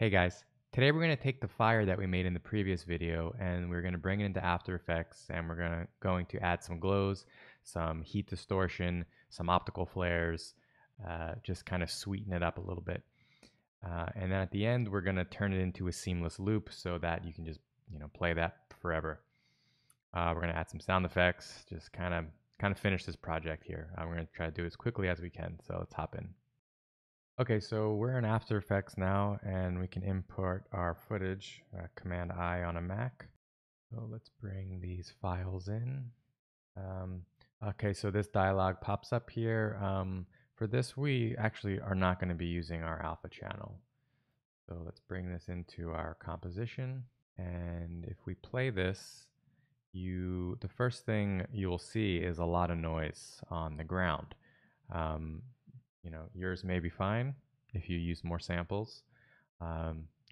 Hey guys, today we're going to take the fire that we made in the previous video and we're going to bring it into After Effects, and we're going to add some glows, some heat distortion, some optical flares, just kind of sweeten it up a little bit. And then at the end, we're going to turn it into a seamless loop so that you can just, you know, play that forever. We're going to add some sound effects, just kind of finish this project here. We're going to try to do it as quickly as we can. So let's hop in. Okay, so we're in After Effects now, and we can import our footage, Command-I on a Mac. So let's bring these files in. Okay, so this dialog pops up here. For this, we actually are not going to be using our alpha channel. So let's bring this into our composition. And if we play this, the first thing you'll see is a lot of noise on the ground. You know, yours may be fine if you use more samples.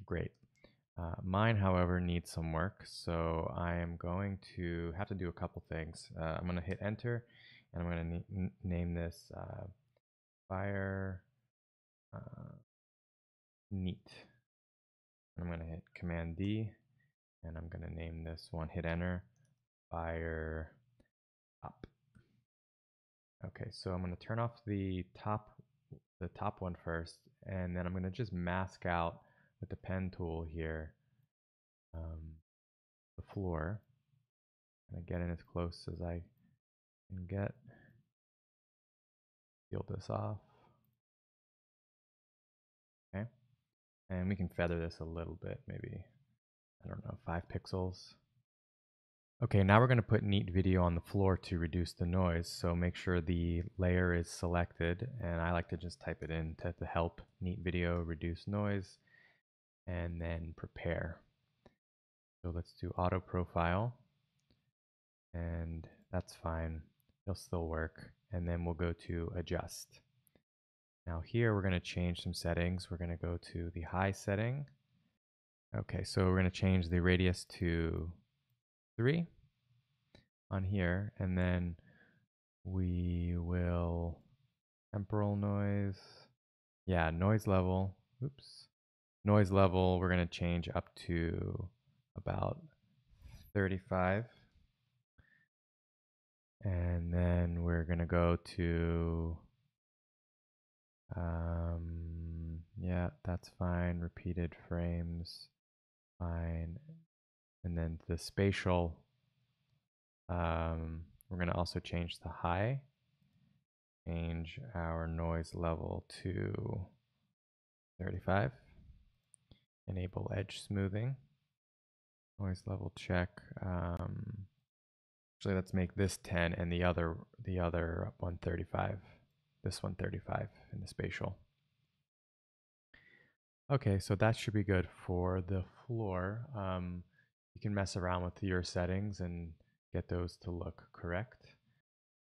Great. Mine, however, needs some work, so I am going to have to do a couple things. I'm going to hit enter, and I'm going to name this fire neat. I'm going to hit Command D, and I'm going to name this one, hit enter, fire up. Okay, so I'm going to turn off the top one first, and then I'm going to just mask out with the pen tool here the floor. I'm going to get in as close as I can get. Peel this off. Okay, and we can feather this a little bit, maybe, I don't know, 5 pixels. Okay, now we're going to put Neat Video on the floor to reduce the noise, so make sure the layer is selected, and I like to just type it in to help, Neat Video, reduce noise, and then prepare. So let's do auto profile, and that's fine, it'll still work, and then we'll go to adjust. Now here we're going to change some settings. We're going to go to the high setting. Okay, so we're going to change the radius to 3 on here, and then we will temporal noise, yeah, noise level, oops, noise level we're going to change up to about 35, and then we're going to go to yeah, that's fine, repeated frames, fine. And then the spatial, we're going to also change the high, change our noise level to 35, enable edge smoothing, noise level check. Actually, let's make this 10 and the other 135, this 135 in the spatial. Okay, so that should be good for the floor. You can mess around with your settings and get those to look correct.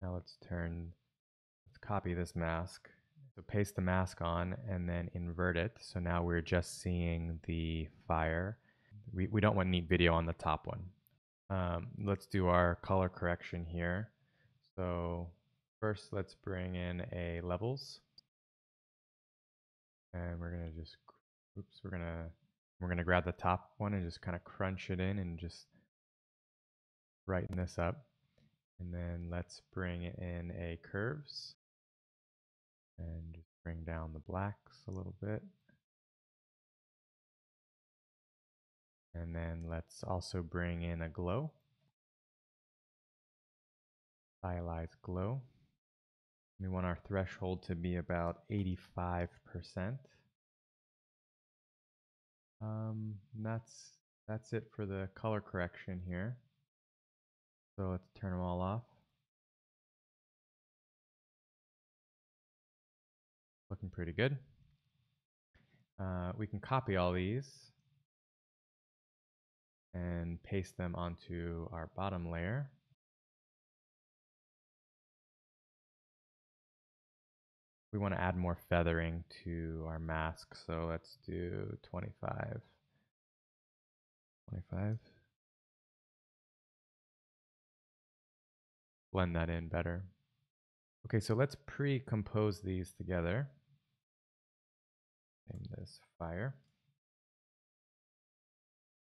Now let's copy this mask, so paste the mask on, and then invert it. So now we're just seeing the fire. We don't want Neat Video on the top one. Let's do our color correction here. So first let's bring in a levels, and we're gonna just, oops, we're gonna grab the top one and just kind of crunch it in and just brighten this up. And then let's bring in a curves and just bring down the blacks a little bit. And then let's also bring in a glow, stylize glow. We want our threshold to be about 85%. That's it for the color correction here. So let's turn them all off. Looking pretty good. We can copy all these and paste them onto our bottom layer. We want to add more feathering to our mask, so let's do 25. Blend that in better. Okay, so let's pre-compose these together. Name this fire.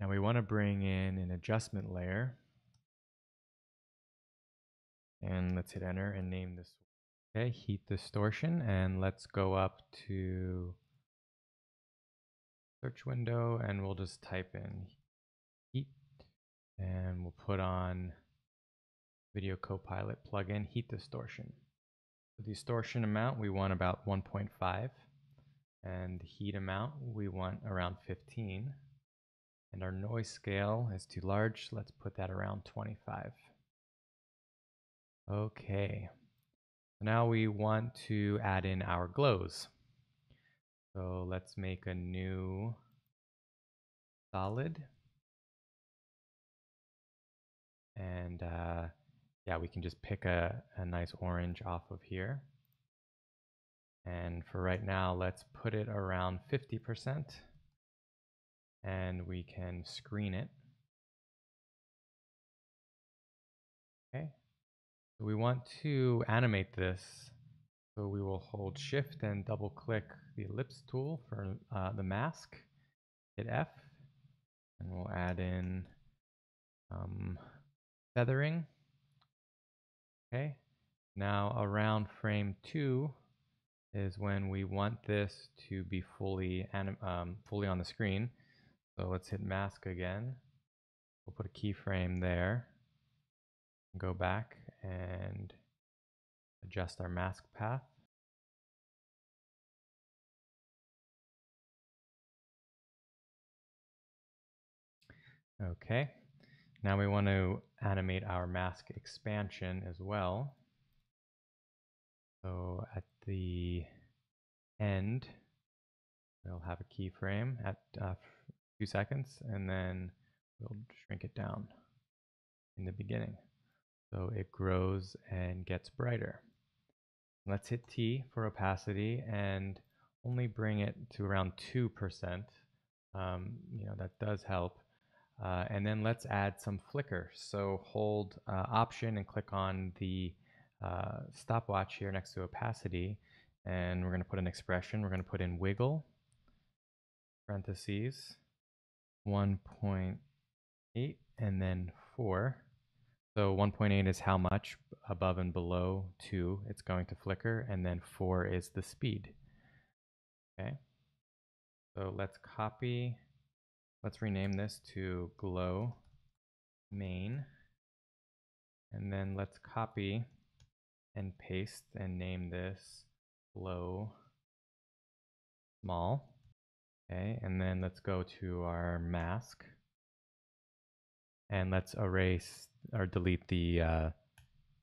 and we want to bring in an adjustment layer. And let's hit enter and name this. Okay, Heat Distortion, and let's go up to search window and we'll just type in heat and we'll put on Video Copilot plugin Heat Distortion. The distortion amount we want about 1.5 and the heat amount we want around 15, and our noise scale is too large, so let's put that around 25. Okay, now we want to add in our glows. So let's make a new solid. And yeah, we can just pick a nice orange off of here. And for right now, let's put it around 50%. And we can screen it. Okay. So we want to animate this. So we will hold Shift and double click the ellipse tool for the mask. Hit F. And we'll add in feathering. Okay, now around frame 2 is when we want this to be fully on the screen. So let's hit mask again. We'll put a keyframe there. Go back and adjust our mask path. Okay, now we want to animate our mask expansion as well. So at the end, we'll have a keyframe at 2 seconds, and then we'll shrink it down in the beginning. So it grows and gets brighter. Let's hit T for opacity and only bring it to around 2%. You know, that does help. And then let's add some flicker. So hold Option and click on the stopwatch here next to opacity. And we're going to put an expression. We're going to put in wiggle, parentheses, 1.8, and then 4. So 1.8 is how much above and below 2 it's going to flicker, and then 4 is the speed. Okay. So let's copy. Let's rename this to glow main. And then let's copy and paste and name this glow small. Okay, and then let's go to our mask. And let's erase or delete the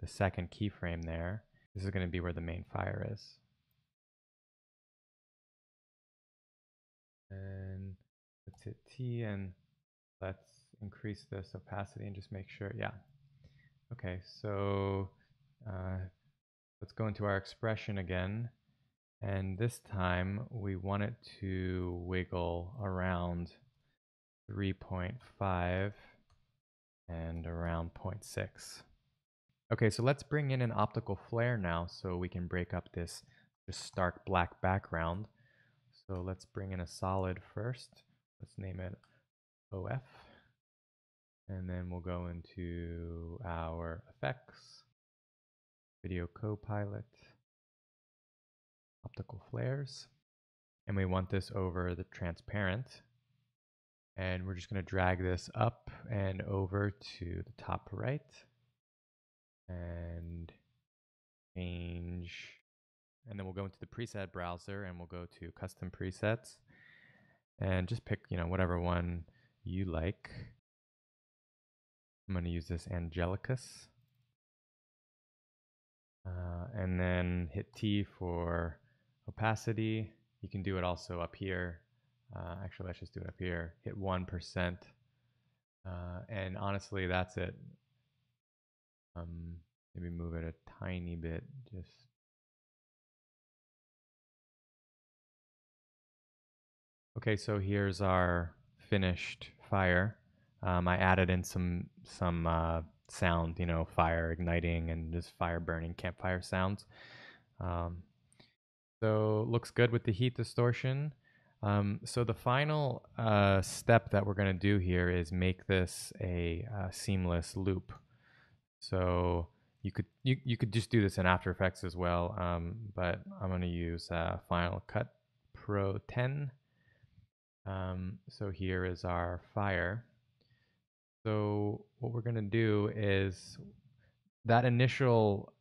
second keyframe there. This is going to be where the main fire is. And let's hit T and let's increase this opacity and just make sure, yeah. Okay, so let's go into our expression again. And this time we want it to wiggle around 3.5. and around 0.6. Okay, so let's bring in an optical flare now so we can break up this just stark black background. So let's bring in a solid first. Let's name it OF. And then we'll go into our effects, Video Copilot, Optical Flares. And we want this over the transparent. And we're just going to drag this up and over to the top right and change. And then we'll go into the preset browser and we'll go to custom presets and just pick, you know, whatever one you like. I'm going to use this Angelicus. And then hit T for opacity. You can do it also up here. Actually, let's just do it up here. Hit 1%. And honestly, that's it. Maybe move it a tiny bit. Just okay. So here's our finished fire. I added in some sound. You know, fire igniting and just fire burning, campfire sounds. So looks good with the heat distortion. So the final step that we're going to do here is make this a seamless loop. So you could just do this in After Effects as well, but I'm going to use Final Cut Pro 10. So here is our fire. So what we're going to do is that initial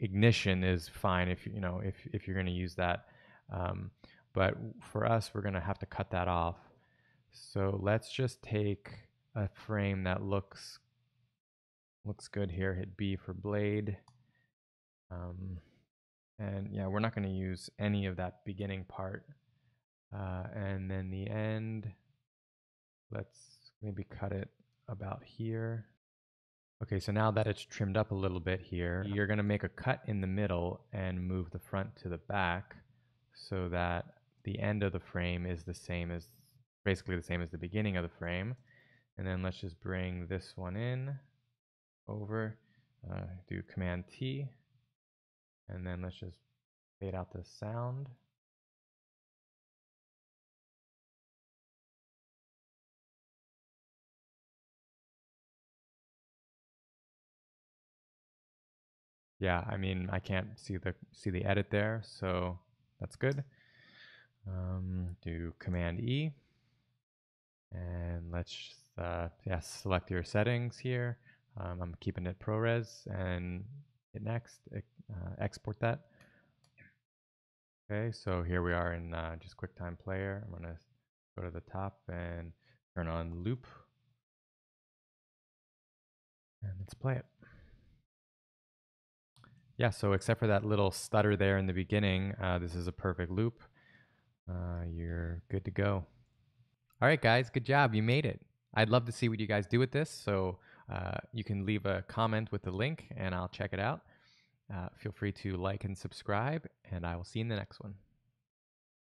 ignition is fine if if you're going to use that, but for us we're going to have to cut that off. So let's just take a frame that looks good here. Hit B for blade, and yeah, we're not going to use any of that beginning part, and then the end. Let's maybe cut it about here. Okay, so now that it's trimmed up a little bit here, you're going to make a cut in the middle and move the front to the back so that the end of the frame is the same as, basically the same as the beginning of the frame. And then let's just bring this one in over, do Command T, and then let's just fade out the sound. Yeah, I mean, I can't see the edit there, so that's good. Do Command E, and let's select your settings here. I'm keeping it ProRes, and hit next. Export that. Okay, so here we are in just QuickTime Player. I'm gonna go to the top and turn on Loop, and let's play it. Yeah, so except for that little stutter there in the beginning, this is a perfect loop. You're good to go. All right, guys, good job. You made it. I'd love to see what you guys do with this, so you can leave a comment with the link, and I'll check it out. Feel free to like and subscribe, and I will see you in the next one.